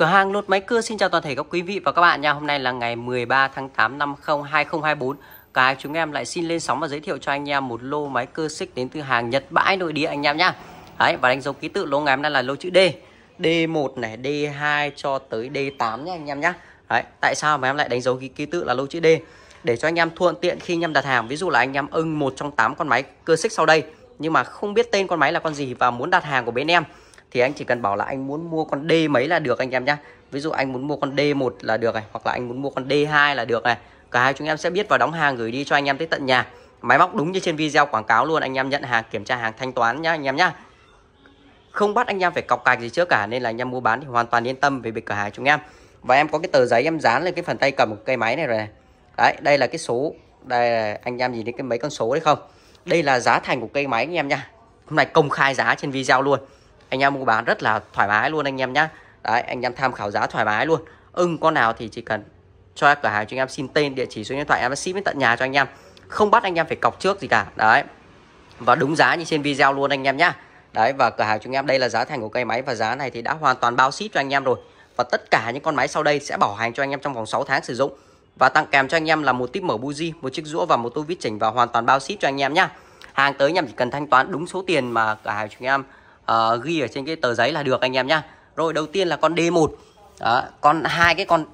Cửa hàng lột máy cưa xin chào toàn thể các quý vị và các bạn nha. Hôm nay là ngày 13 tháng 8 năm 2024. Cái chúng em lại xin lên sóng và giới thiệu cho anh em một lô máy cưa xích đến từ hàng Nhật bãi nội địa anh em nhá. Đấy, và đánh dấu ký tự lô ngày hôm nay là lô chữ D. D1 này, D2 cho tới D8 nhá anh em nhá. Đấy, tại sao mà em lại đánh dấu ký tự là lô chữ D? Để cho anh em thuận tiện khi anh em đặt hàng. Ví dụ là anh em ưng một trong 8 con máy cưa xích sau đây nhưng mà không biết tên con máy là con gì và muốn đặt hàng của bên em, thì anh chỉ cần bảo là anh muốn mua con D mấy là được anh em nhá. Ví dụ anh muốn mua con D1 là được này, hoặc là anh muốn mua con D2 là được này. Cả hai chúng em sẽ biết và đóng hàng gửi đi cho anh em tới tận nhà. Máy móc đúng như trên video quảng cáo luôn, anh em nhận hàng, kiểm tra hàng, thanh toán nhá anh em nhá. Không bắt anh em phải cọc cạch gì trước cả, nên là anh em mua bán thì hoàn toàn yên tâm về việc cửa hàng chúng em. Và em có cái tờ giấy em dán lên cái phần tay cầm của cây máy này rồi này. Đấy, đây là cái số, đây anh em nhìn thấy cái mấy con số đấy không? Đây là giá thành của cây máy anh em nhá. Hôm nay công khai giá trên video luôn. Anh em mua bán rất là thoải mái luôn anh em nhá. Đấy, anh em tham khảo giá thoải mái luôn. Con nào thì chỉ cần cho cửa hàng chúng em xin tên, địa chỉ, số điện thoại, em ship đến tận nhà cho anh em. Không bắt anh em phải cọc trước gì cả. Đấy. Và đúng giá như trên video luôn anh em nhá. Đấy, và cửa hàng chúng em đây là giá thành của cây máy, và giá này thì đã hoàn toàn bao ship cho anh em rồi. Và tất cả những con máy sau đây sẽ bảo hành cho anh em trong vòng 6 tháng sử dụng, và tặng kèm cho anh em là một típ mở buji, một chiếc rũa và một tô vít chỉnh, và hoàn toàn bao ship cho anh em nhá. Hàng tới anh em chỉ cần thanh toán đúng số tiền mà cửa hàng chúng em ghi ở trên cái tờ giấy là được anh em nhá. Rồi, đầu tiên là con D1. Đó, còn hai cái con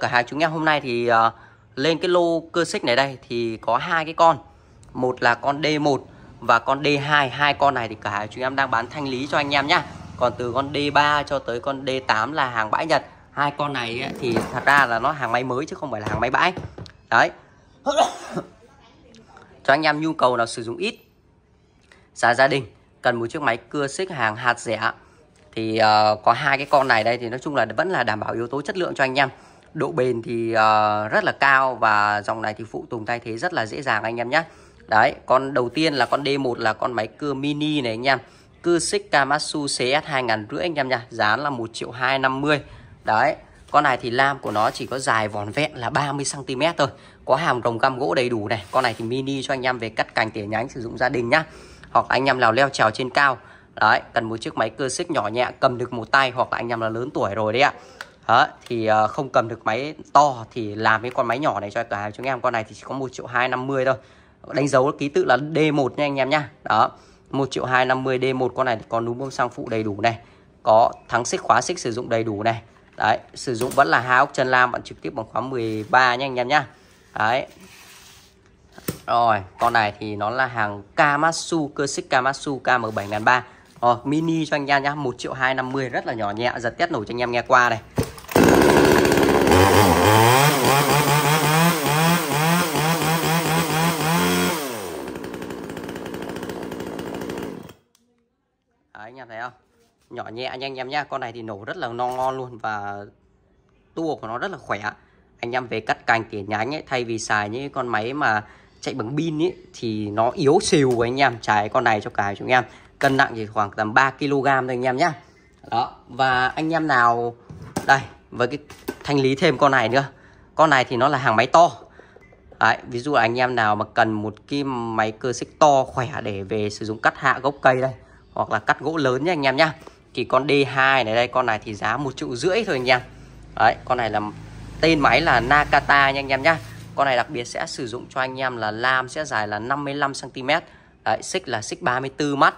cửa hàng chúng em hôm nay thì lên cái lô cơ xích này đây thì có hai cái con. Một là con D1 và con D2. Hai con này thì cửa hàng chúng em đang bán thanh lý cho anh em nhá. Còn từ con D3 cho tới con D8 là hàng bãi Nhật. Hai con này ấy, thì thật ra là nó hàng máy mới chứ không phải là hàng máy bãi. Đấy. Cho anh em nhu cầu nào sử dụng ít, giá gia đình, cần một chiếc máy cưa xích hàng hạt rẻ thì có hai cái con này đây, thì nói chung là vẫn là đảm bảo yếu tố chất lượng cho anh em. Độ bền thì rất là cao, và dòng này thì phụ tùng thay thế rất là dễ dàng anh em nhé. Đấy, con đầu tiên là con D1 là con máy cưa mini này anh em. Cưa xích Komatsu CS 2500 anh em nha. Giá là 1.250.000. Đấy, con này thì lam của nó chỉ có dài vỏn vẹn là 30 cm thôi. Có hàm rồng găm gỗ đầy đủ này. Con này thì mini cho anh em về cắt cành tỉa nhánh sử dụng gia đình nhá, hoặc anh em nào leo trèo trên cao. Đấy, cần một chiếc máy cưa xích nhỏ nhẹ, cầm được một tay, hoặc là anh em là lớn tuổi rồi đấy ạ. Đó, thì không cầm được máy to thì làm cái con máy nhỏ này cho cả hai chúng em. Con này thì chỉ có 1.250.000 thôi. Đánh dấu ký tự là D1 nha anh em nhá. Đó, 1.250.000 D1. Con này thì có núm bơm xăng phụ đầy đủ này, có thắng xích khóa xích sử dụng đầy đủ này. Đấy, sử dụng vẫn là hai ốc chân lam, bạn trực tiếp bằng khóa 13 nha anh em nhá. Đấy. Rồi, con này thì nó là hàng Komatsu, cơ xích Komatsu KM7300. Mini cho anh em nhá, 1.250.000, rất là nhỏ nhẹ, giật tét nổi cho anh em nghe qua này. Đấy, anh em thấy không? Nhỏ nhẹ nha anh em nhá. Con này thì nổ rất là ngon luôn, và tua của nó rất là khỏe. Anh em về cắt cành tỉa nhánh ấy, thay vì xài những con máy mà chạy bằng pin ấy thì nó yếu xìu của anh em. Trái con này cho cả chúng em cân nặng thì khoảng tầm 3 kg thôi anh em nhá. Đó, và anh em nào đây với cái thanh lý thêm con này nữa. Con này thì nó là hàng máy to. Đấy, ví dụ là anh em nào mà cần một cái máy cưa xích to khỏe để về sử dụng cắt hạ gốc cây đây, hoặc là cắt gỗ lớn nhé anh em nhá. Thì con D2 này đây, con này thì giá 1.500.000 thôi anh em. Đấy, con này là tên máy là Nakata nha anh em nhá. Con này đặc biệt sẽ sử dụng cho anh em là lam sẽ dài là 55 cm. Đấy, xích là xích 34 mắt.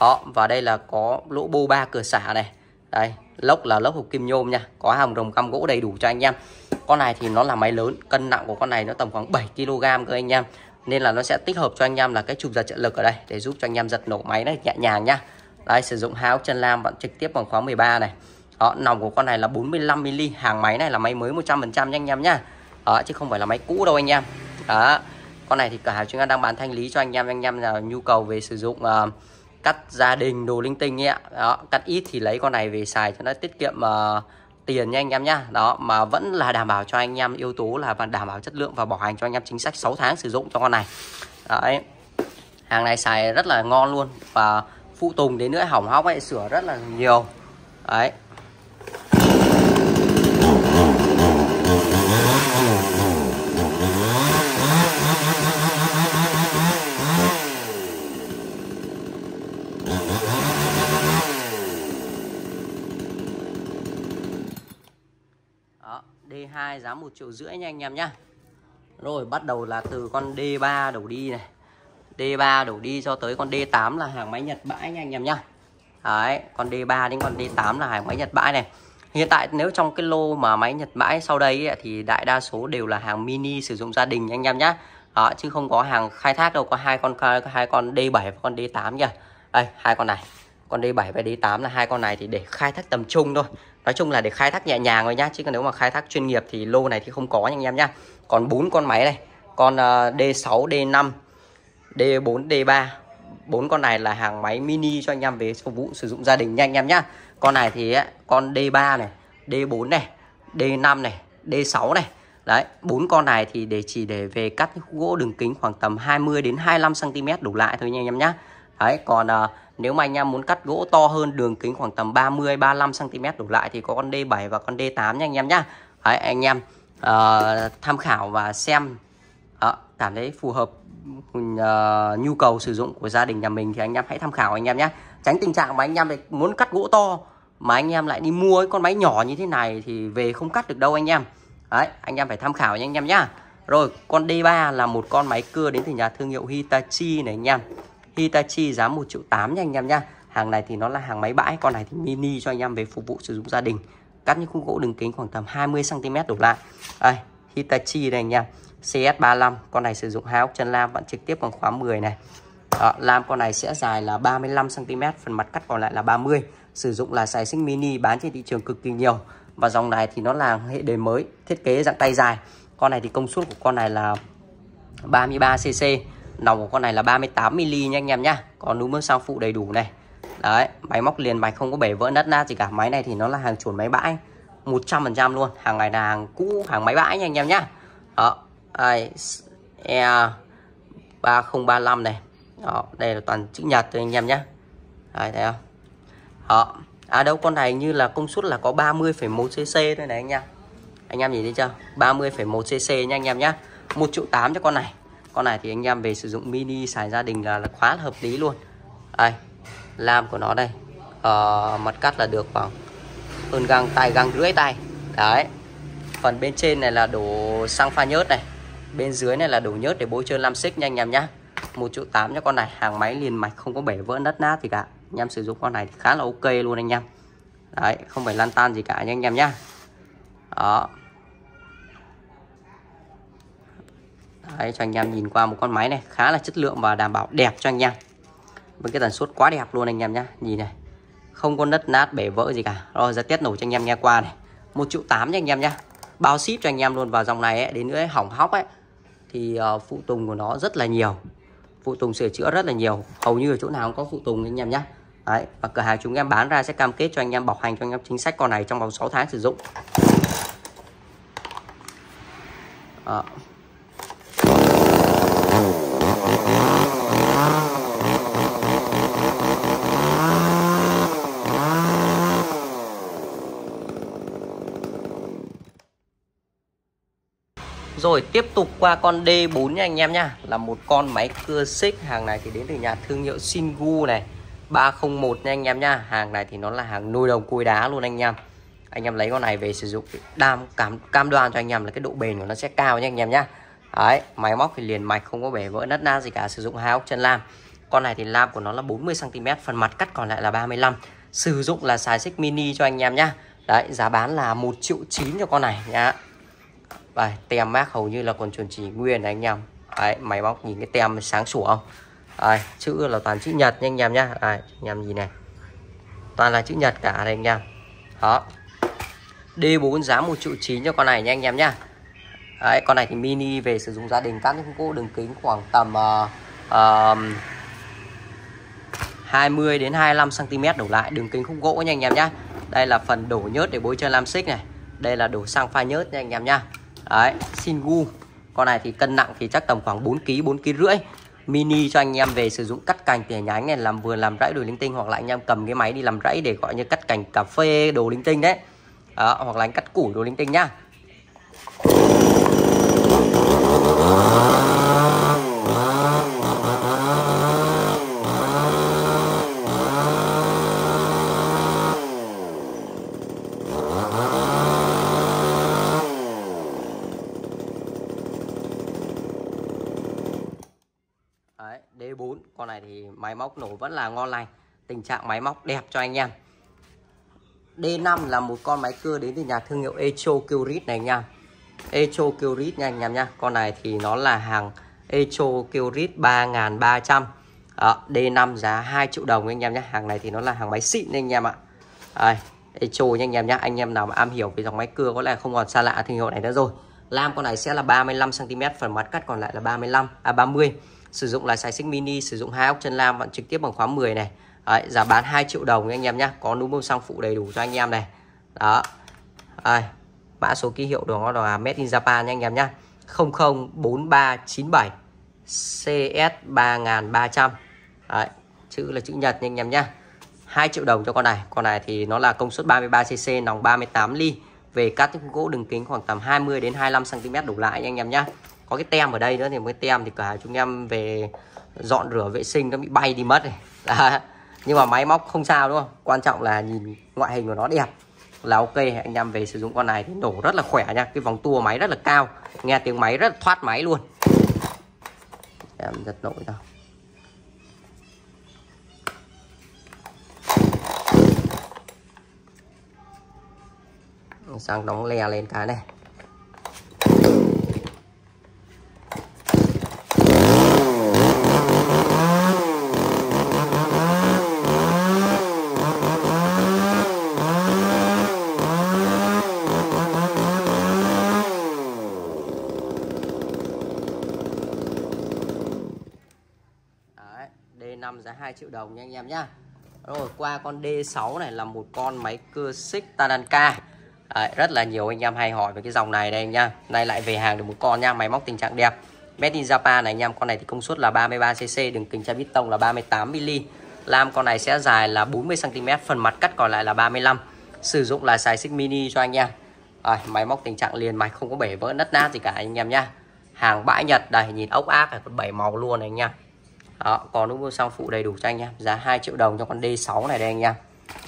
Đó, và đây là có lỗ bô 3 cửa xả này. Đấy, lốc là lốc hộp kim nhôm nha. Có hàm rồng căm gỗ đầy đủ cho anh em. Con này thì nó là máy lớn. Cân nặng của con này nó tầm khoảng 7 kg cơ anh em. Nên là nó sẽ tích hợp cho anh em là cái chụp giật trợ lực ở đây, để giúp cho anh em giật nổ máy nó nhẹ nhàng nhá. Đấy, sử dụng hai ốc chân lam, bạn trực tiếp bằng khóa 13 này. Đó, nòng của con này là 45mm. Hàng máy này là máy mới 100% nha anh em nhá. Đó, chứ không phải là máy cũ đâu anh em. Đó, con này thì cả hàng chúng em đang bán thanh lý cho anh em. Anh em là nhu cầu về sử dụng cắt gia đình, đồ linh tinh ấy ạ. Đó, cắt ít thì lấy con này về xài cho nó tiết kiệm tiền nha anh em nhá. Đó, mà vẫn là đảm bảo cho anh em yếu tố là đảm bảo chất lượng và bảo hành cho anh em chính sách 6 tháng sử dụng cho con này. Đấy, hàng này xài rất là ngon luôn, và phụ tùng đến nữa hỏng hóc ấy sửa rất là nhiều. Đấy. Đó, D2 giá 1,5 triệu nha anh em nhá. Rồi bắt đầu là từ con D3 đầu đi này, D3 đầu đi cho tới con D8 là hàng máy Nhật bãi nha anh em nhá. Đấy, con D3 đến con D8 là hàng máy Nhật bãi này. Hiện tại nếu trong cái lô mà máy Nhật bãi sau đây ấy, thì đại đa số đều là hàng mini sử dụng gia đình anh em nhá. Đó, chứ không có hàng khai thác đâu. Có hai con D7 và con D8 nha. Đây, hai con này, con D7 và D8 là hai con này thì để khai thác tầm trung thôi. Nói chung là để khai thác nhẹ nhàng thôi nhá, chứ còn nếu mà khai thác chuyên nghiệp thì lô này thì không có nha anh em nhá. Còn 4 con máy này, con D6, D5, D4, D3, 4 con này là hàng máy mini cho anh em về phục vụ sử dụng gia đình nha anh em nhá. Con này thì con D3 này, D4 này, D5 này, D6 này. Đấy, 4 con này thì chỉ để về cắt gỗ đường kính khoảng tầm 20 đến 25 cm đủ lại thôi nha anh em nhá. Đấy, còn nếu mà anh em muốn cắt gỗ to hơn đường kính khoảng tầm 30 35 cm đủ lại thì có con D7 và con D8 nha anh em nhá. Đấy, anh em tham khảo và xem cảm thấy phù hợp nhu cầu sử dụng của gia đình nhà mình thì anh em hãy tham khảo anh em nhé. Tránh tình trạng mà anh em muốn cắt gỗ to mà anh em lại đi mua cái con máy nhỏ như thế này thì về không cắt được đâu anh em. Đấy, anh em phải tham khảo nha anh em nhá. Rồi, con D3 là một con máy cưa đến từ nhà thương hiệu Hitachi này anh em. Hitachi giá 1,8 triệu nha anh em nhá. Hàng này thì nó là hàng máy bãi, con này thì mini cho anh em về phục vụ sử dụng gia đình, cắt những khung gỗ đường kính khoảng tầm 20 cm đổ lại. Đây, Hitachi này anh em. CS35, con này sử dụng hai ốc chân lam, bạn trực tiếp bằng khóa 10 này. Đó, lam con này sẽ dài là 35 cm, phần mặt cắt còn lại là 30. Sử dụng là xài xích mini, bán trên thị trường cực kỳ nhiều. Và dòng này thì nó là hệ đời mới, thiết kế dạng tay dài. Con này thì công suất của con này là 33cc, nòng của con này là 38mm nha anh em nhá. Còn núm bước sao phụ đầy đủ này. Đấy, máy móc liền mạch, không có bể vỡ nát nát gì cả. Máy này thì nó là hàng chuẩn máy bãi 100% luôn, hàng này là hàng cũ, hàng máy bãi nha anh em nhá. Đó, E3035 này. Đó, đây là toàn chữ Nhật thôi anh em nhé. Đấy, thấy không? Đó. À đâu, con này như là công suất là có 30,1cc thôi này anh em. Anh em nhìn thấy chưa? 30,1cc nha anh em nhé. 1,8 triệu cho con này. Con này thì anh em về sử dụng mini xài gia đình là khá là hợp lý luôn. Đây, lam của nó đây, mặt cắt là được khoảng hơn găng rưỡi tay. Đấy, phần bên trên này là đổ xăng pha nhớt này, bên dưới này là đổ nhớt để bôi trơn lam xích nha anh em nhá. 1,8 triệu cho con này, hàng máy liền mạch, không có bể vỡ nứt nát gì cả. Anh em sử dụng con này thì khá là ok luôn anh em. Đấy, không phải lan tan gì cả nha anh em nhá. Đó. Đấy, cho anh em nhìn qua một con máy này khá là chất lượng và đảm bảo đẹp cho anh em. Với cái tần suất quá đẹp luôn anh em nhá. Nhìn này, không có nứt nát bể vỡ gì cả. Rồi ra tiết nổ cho anh em nghe qua này. 1,8 triệu nha anh em nhá. Bao ship cho anh em luôn. Vào dòng này ấy, đến nữa hỏng hóc ấy thì phụ tùng của nó rất là nhiều, phụ tùng sửa chữa rất là nhiều, hầu như ở chỗ nào cũng có phụ tùng anh em nhé. Đấy, và cửa hàng chúng em bán ra sẽ cam kết cho anh em bảo hành cho anh em chính sách con này trong vòng 6 tháng sử dụng. Đó. Rồi tiếp tục qua con D4 nha anh em nha. Là một con máy cưa xích. Hàng này thì đến từ nhà thương hiệu Singu này. 301 nha anh em nha. Hàng này thì nó là hàng nôi đồng cối đá luôn anh em. Anh em lấy con này về sử dụng cam đoan cho anh em là cái độ bền của nó sẽ cao nha anh em nha. Đấy, máy móc thì liền mạch, không có bể vỡ nứt nát gì cả. Sử dụng hai ốc chân lam. Con này thì lam của nó là 40cm, phần mặt cắt còn lại là 35. Sử dụng là xài xích mini cho anh em nha. Đấy, giá bán là 1,9 triệu cho con này nha. Đây, tem mác hầu như là còn chuẩn chỉ nguyên này anh em. Đấy, máy móc nhìn cái tem sáng sủa không? Đấy, chữ là toàn chữ Nhật nha anh em nhá. Đấy, anh em nhìn này, toàn là chữ Nhật cả đây anh em. Đó, D4 giá 1,9 triệu cho con này nha anh em nhá. Đấy, con này thì mini về sử dụng gia đình, cắt những khúc đường kính khoảng tầm 20 đến 25 cm đổ lại, đường kính khúc gỗ nha anh em nhá. Đây là phần đổ nhớt để bôi trơn lam xích này, đây là đổ xăng pha nhớt nha anh em nhá. Đấy, Singu. Con này thì cân nặng thì chắc tầm khoảng 4kg, 4,5 kg. Mini cho anh em về sử dụng cắt cành tỉa nhánh này, làm vườn, làm rẫy, đồ linh tinh. Hoặc là anh em cầm cái máy đi làm rẫy để gọi như cắt cành cà phê, đồ linh tinh đấy. Đó, hoặc là anh cắt củi, đồ linh tinh nhá. này thì máy móc nổ vẫn là ngon lành, tình trạng máy móc đẹp cho anh em. D5 là một con máy cưa đến từ nhà thương hiệu Echo Kioritz này anh em. Echo Kioritz nha anh em nha. Con này thì nó là hàng Echo Kioritz 3300. D5 giá 2 triệu đồng anh em nhé. Hàng này thì nó là hàng máy xịn anh em ạ. Echo nha anh em nhé. Anh em nào mà am hiểu về dòng máy cưa có lẽ không còn xa lạ thương hiệu này nữa rồi. Lam con này sẽ là 35cm, phần mặt cắt còn lại là 30. Sử dụng là size xích mini, sử dụng 2 ốc chân lam, bạn trực tiếp bằng khóa 10 này. Đấy, giá bán 2 triệu đồng anh em nhé. Có núm bông xăng phụ đầy đủ cho anh em này. Đó. Đây. Mã số ký hiệu đó là Made in Japan nha anh em nhé. 004397 CS3300. Đấy, chữ là chữ Nhật nha anh em nhé. 2 triệu đồng cho con này. Con này thì nó là công suất 33cc, nòng 38 ly. Về cắt gỗ đường kính khoảng tầm 20 đến 25cm đổ lại nha anh em nhé. Có cái tem ở đây nữa thì mới tem thì cả chúng em về dọn rửa vệ sinh nó bị bay đi mất này. Đó. Nhưng mà máy móc không sao đúng không? Quan trọng là nhìn ngoại hình của nó đẹp là ok. Anh em về sử dụng con này thì nổ rất là khỏe nha. Cái vòng tua máy rất là cao, nghe tiếng máy rất là thoát máy luôn. Em giật nổi thôi. Sang đóng lè lên cái này. D5 giá 2 triệu đồng nha anh em nhá. Rồi qua con D6 này là một con máy cưa xích Tanaka. Đấy, rất là nhiều anh em hay hỏi về cái dòng này đây anh nha. Nay lại về hàng được một con nha, máy móc tình trạng đẹp. Made in Japan này anh em, con này thì công suất là 33cc, đường kính chai bít tông là 38mm. Lam con này sẽ dài là 40cm, phần mặt cắt còn lại là 35. Sử dụng là size xích mini cho anh em. Đấy, máy móc tình trạng liền mạch, không có bể vỡ nứt nát gì cả anh em nhá. Hàng bãi Nhật, đây nhìn ốc ác này, còn 7 màu luôn này anh em. Đó, có núm bông xăng phụ đầy đủ cho anh em. Giá 2 triệu đồng cho con D6 này đây anh em.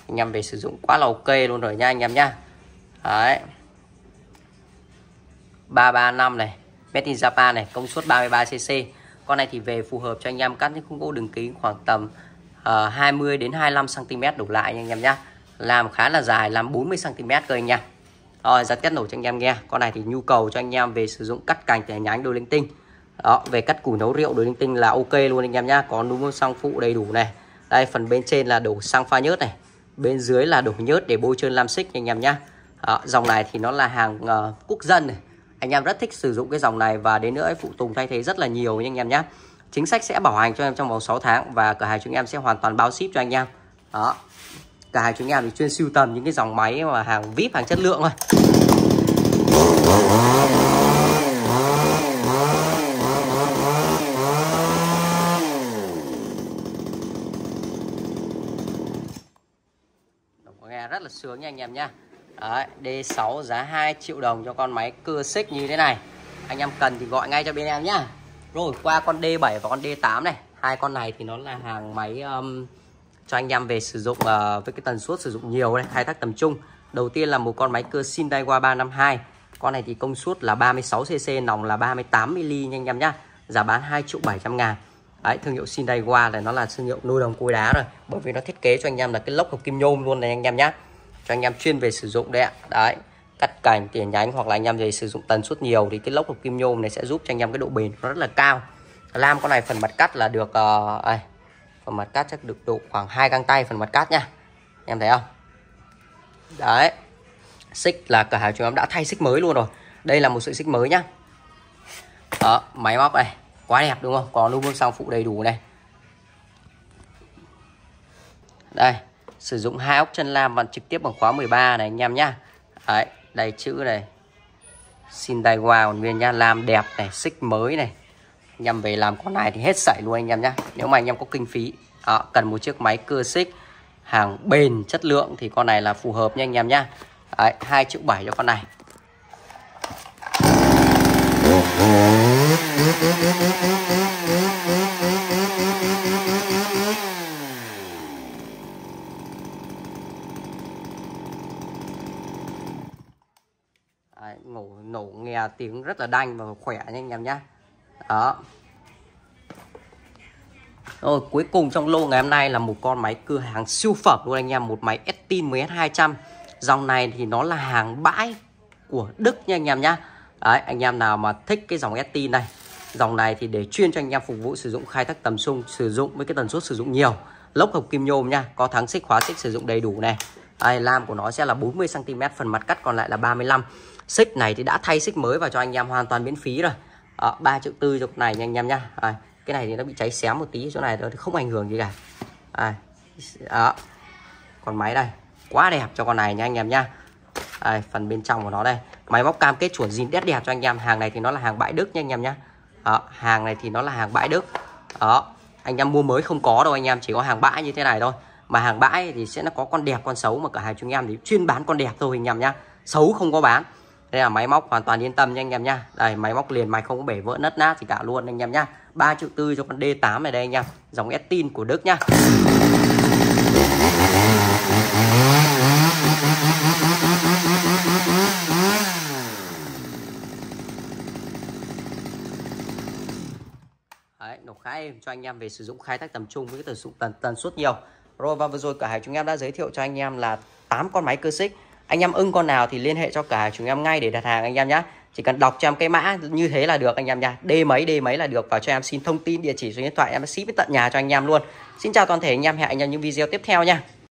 Anh em về sử dụng quá là ok luôn rồi nha anh em nhá. Đấy. 335 này, Made in Japan này, công suất 33cc. Con này thì về phù hợp cho anh em cắt những khung gỗ đường kính khoảng tầm 20 đến 25cm đổ lại nha anh em nhá. Làm khá là dài, làm 40cm cơ anh em. Rồi giật kết nổ cho anh em nghe. Con này thì nhu cầu cho anh em về sử dụng cắt cành tỉa nhánh đồ linh tinh. Đó, về cắt củi nấu rượu đồ linh tinh là ok luôn anh em nhá. Có núm bông xăng phụ đầy đủ này. Đây, phần bên trên là đổ xăng pha nhớt này, bên dưới là đổ nhớt để bôi trơn lam xích anh em nhá. Dòng này thì nó là hàng quốc dân này. Anh em rất thích sử dụng cái dòng này và đến nữa phụ tùng thay thế rất là nhiều nha anh em nhé. Chính sách sẽ bảo hành cho em trong vòng 6 tháng và cửa hàng chúng em sẽ hoàn toàn bao ship cho anh em. Đó. Cửa hàng chúng em thì chuyên sưu tầm những cái dòng máy mà hàng VIP, hàng chất lượng thôi. Nghe rất là sướng nha anh em nhé. Đấy, D6 giá 2 triệu đồng cho con máy cưa xích như thế này. Anh em cần thì gọi ngay cho bên em nhá. Rồi qua con D7 và con D8 này. Hai con này thì nó là hàng máy cho anh em về sử dụng với cái tần suất sử dụng nhiều này, khai thác tầm trung. Đầu tiên là một con máy cưa Shindaiwa 352. Con này thì công suất là 36cc, nòng là 38mm nha anh em nhá. Giá bán 2.700.000. Đấy, thương hiệu Shindaiwa này nó là thương hiệu nuôi đồng cối đá rồi. Bởi vì nó thiết kế cho anh em là cái lốc hợp kim nhôm luôn này anh em nhá. Cho anh em chuyên về sử dụng đấy ạ. Đấy, cắt cành tỉa nhánh hoặc là anh em về sử dụng tần suất nhiều thì cái lốc hợp kim nhôm này sẽ giúp cho anh em cái độ bền nó rất là cao. Lam con này phần mặt cắt là được phần mặt cắt chắc được độ khoảng 2 găng tay phần mặt cắt nha. Em thấy không? Đấy. Xích là cửa hàng chúng em đã thay xích mới luôn rồi. Đây là một sợi xích mới nhá. Đó, máy móc này, quá đẹp đúng không? Có núm bông xăng phụ đầy đủ này. Đây. Sử dụng 2 ốc chân lam và trực tiếp bằng khóa 13 này anh em nhá. Đấy, đây chữ này Shindaiwa còn nguyên nhá, lam đẹp này, xích mới này. Anh em về làm con này thì hết sảy luôn anh em nhá. Nếu mà anh em có kinh phí cần một chiếc máy cưa xích hàng bền chất lượng thì con này là phù hợp nha anh em nhá. Đấy, 2 triệu 7 cho con này. Nổ nghe tiếng rất là đanh và khỏe nha anh em nhá. Đó. Rồi cuối cùng trong lô ngày hôm nay là một con máy cửa hàng siêu phẩm luôn anh em, một máy STIHL 1S200. Dòng này thì nó là hàng bãi của Đức nha anh em nhá. Đấy, anh em nào mà thích cái dòng STIHL này, dòng này thì để chuyên cho anh em phục vụ sử dụng khai thác tầm trung, sử dụng với cái tần suất sử dụng nhiều, lốc hợp kim nhôm nha, có thắng xích khóa xích sử dụng đầy đủ này. Đây, lam của nó sẽ là 40 cm, phần mặt cắt còn lại là 35. Xích này thì đã thay xích mới và cho anh em hoàn toàn miễn phí rồi. 3.4 triệu dọc này nha anh em nhá. Cái này thì nó bị cháy xém một tí chỗ này thôi, không ảnh hưởng gì cả. Còn máy đây, quá đẹp cho con này nha anh em nhá. Phần bên trong của nó đây, máy móc cam kết chuẩn zin đét đẹp cho anh em. Hàng này thì nó là hàng bãi Đức nha anh em nhá. Hàng này thì nó là hàng bãi Đức. Anh em mua mới không có đâu anh em, chỉ có hàng bãi như thế này thôi. Mà hàng bãi thì sẽ nó có con đẹp con xấu, mà cả hai chúng em thì chuyên bán con đẹp thôi anh em nhá, xấu không có bán. Đây là máy móc hoàn toàn yên tâm nha anh em nhá. Đây, máy móc liền mạch, không có bể vỡ nứt nát thì cả luôn anh em nhá. 3.4 triệu cho con D8 này đây anh em, dòng STIHL của Đức nhá. Đấy, nộp khá êm cho anh em về sử dụng khai thác tầm trung với cái tần suất nhiều. Rồi, và vừa rồi cả hai chúng em đã giới thiệu cho anh em là 8 con máy cơ xích. Anh em ưng con nào thì liên hệ cho cả hai chúng em ngay để đặt hàng anh em nhé. Chỉ cần đọc cho em cái mã như thế là được anh em nha. D mấy là được, và cho em xin thông tin địa chỉ số điện thoại, em ship đến tận nhà cho anh em luôn. Xin chào toàn thể anh em, hẹn anh em những video tiếp theo nha.